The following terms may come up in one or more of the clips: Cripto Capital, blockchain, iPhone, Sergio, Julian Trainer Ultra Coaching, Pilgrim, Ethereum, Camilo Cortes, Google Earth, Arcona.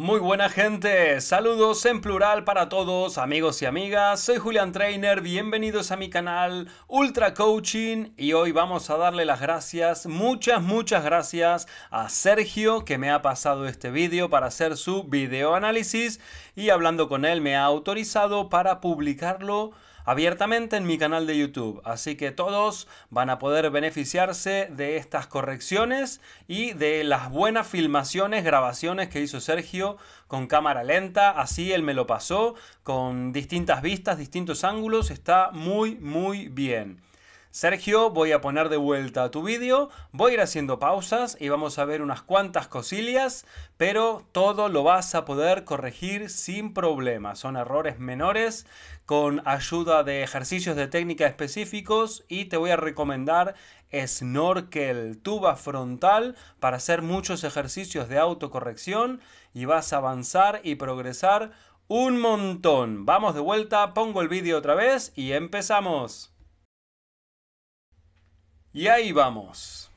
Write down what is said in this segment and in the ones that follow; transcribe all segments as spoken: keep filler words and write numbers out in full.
Muy buena gente, saludos en plural para todos, amigos y amigas. Soy Julian Trainer, bienvenidos a mi canal Ultra Coaching y hoy vamos a darle las gracias, muchas muchas gracias a Sergio que me ha pasado este vídeo para hacer su videoanálisis y hablando con él me ha autorizado para publicarlo abiertamente en mi canal de YouTube, así que todos van a poder beneficiarse de estas correcciones y de las buenas filmaciones, grabaciones que hizo Sergio con cámara lenta, así él me lo pasó, con distintas vistas, distintos ángulos, está muy muy bien. Sergio, voy a poner de vuelta tu vídeo, voy a ir haciendo pausas y vamos a ver unas cuantas cosillas, pero todo lo vas a poder corregir sin problema. Son errores menores con ayuda de ejercicios de técnica específicos y te voy a recomendar snorkel, tuba frontal para hacer muchos ejercicios de autocorrección y vas a avanzar y progresar un montón. Vamos de vuelta, pongo el vídeo otra vez y empezamos. Y ahí vamos.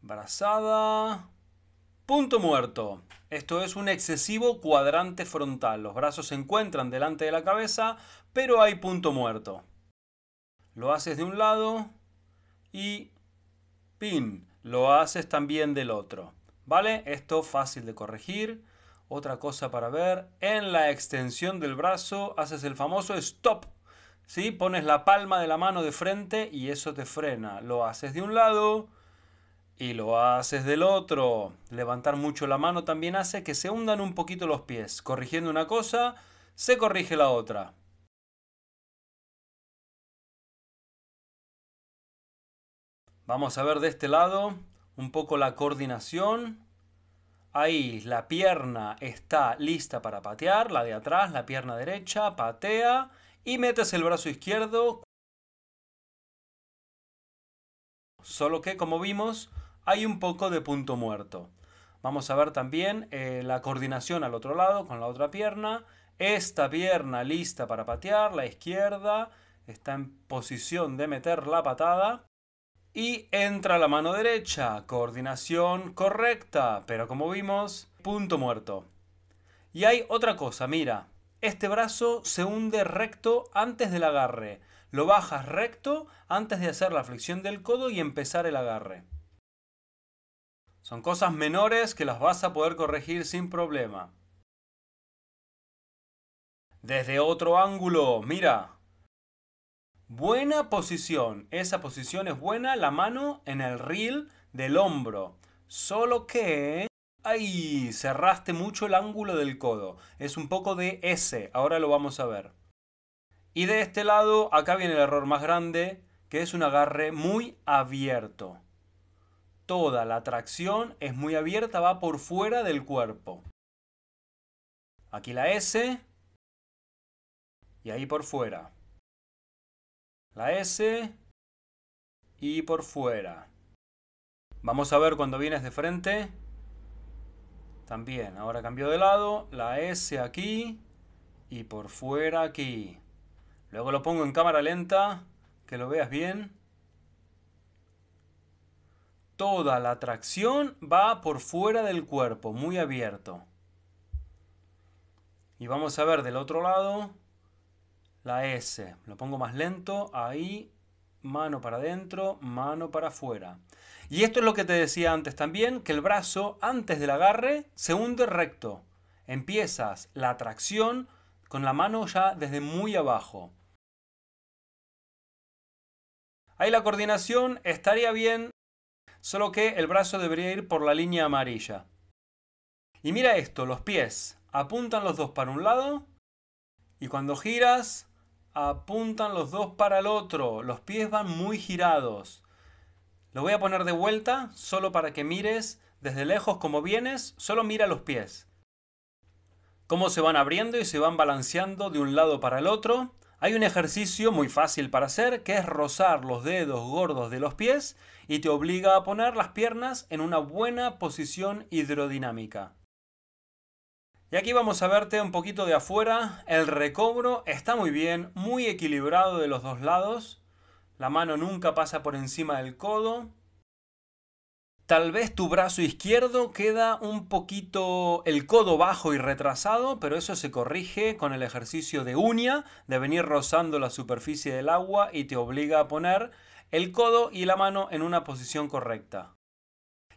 Brazada. Punto muerto. Esto es un excesivo cuadrante frontal. Los brazos se encuentran delante de la cabeza, pero hay punto muerto. Lo haces de un lado y pin. Lo haces también del otro. ¿Vale? Esto fácil de corregir. Otra cosa para ver. En la extensión del brazo haces el famoso stop. ¿Sí? Pones la palma de la mano de frente y eso te frena. Lo haces de un lado y lo haces del otro. Levantar mucho la mano también hace que se hundan un poquito los pies. Corrigiendo una cosa, se corrige la otra. Vamos a ver de este lado un poco la coordinación. Ahí la pierna está lista para patear, la de atrás, la pierna derecha, patea. Y metes el brazo izquierdo, solo que como vimos hay un poco de punto muerto. Vamos a ver también eh, la coordinación al otro lado con la otra pierna. Esta pierna lista para patear, la izquierda está en posición de meter la patada. Y entra la mano derecha, coordinación correcta, pero como vimos, punto muerto. Y hay otra cosa, mira. Este brazo se hunde recto antes del agarre. Lo bajas recto antes de hacer la flexión del codo y empezar el agarre. Son cosas menores que las vas a poder corregir sin problema. Desde otro ángulo, mira. Buena posición. Esa posición es buena, la mano en el rail del hombro. Solo que... ¡Ay! Cerraste mucho el ángulo del codo. Es un poco de S. Ahora lo vamos a ver. Y de este lado, acá viene el error más grande, que es un agarre muy abierto. Toda la tracción es muy abierta, va por fuera del cuerpo. Aquí la S. Y ahí por fuera. La S. Y por fuera. Vamos a ver cuando vienes de frente. También, ahora cambió de lado, la S aquí y por fuera aquí. Luego lo pongo en cámara lenta, que lo veas bien. Toda la tracción va por fuera del cuerpo, muy abierto. Y vamos a ver del otro lado, la S. Lo pongo más lento, ahí, mano para adentro, mano para afuera. Y esto es lo que te decía antes también, que el brazo antes del agarre se hunde recto. Empiezas la tracción con la mano ya desde muy abajo. Ahí la coordinación estaría bien, solo que el brazo debería ir por la línea amarilla. Y mira esto, los pies apuntan los dos para un lado y cuando giras apuntan los dos para el otro. Los pies van muy girados. Lo voy a poner de vuelta, solo para que mires desde lejos como vienes, solo mira los pies. Cómo se van abriendo y se van balanceando de un lado para el otro. Hay un ejercicio muy fácil para hacer, que es rozar los dedos gordos de los pies y te obliga a poner las piernas en una buena posición hidrodinámica. Y aquí vamos a verte un poquito de afuera. El recobro está muy bien, muy equilibrado de los dos lados. La mano nunca pasa por encima del codo. Tal vez tu brazo izquierdo queda un poquito el codo bajo y retrasado, pero eso se corrige con el ejercicio de uña, de venir rozando la superficie del agua y te obliga a poner el codo y la mano en una posición correcta.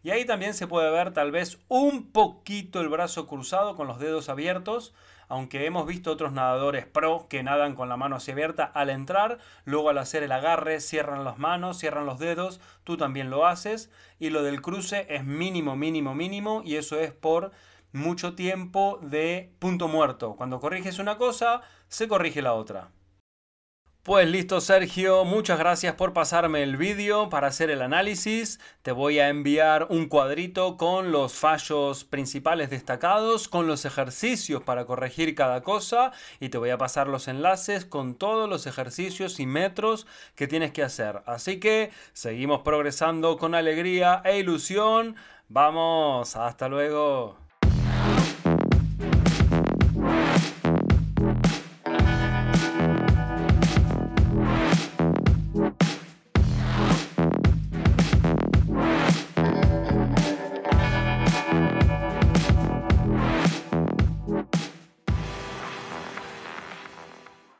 Y ahí también se puede ver tal vez un poquito el brazo cruzado con los dedos abiertos, aunque hemos visto otros nadadores pro que nadan con la mano así abierta al entrar, luego al hacer el agarre cierran las manos, cierran los dedos, tú también lo haces, y lo del cruce es mínimo, mínimo, mínimo, y eso es por mucho tiempo de punto muerto. Cuando corriges una cosa, se corrige la otra. Pues listo, Sergio, muchas gracias por pasarme el vídeo para hacer el análisis. Te voy a enviar un cuadrito con los fallos principales destacados, con los ejercicios para corregir cada cosa, y te voy a pasar los enlaces con todos los ejercicios y metros que tienes que hacer. Así que seguimos progresando con alegría e ilusión. Vamos, hasta luego.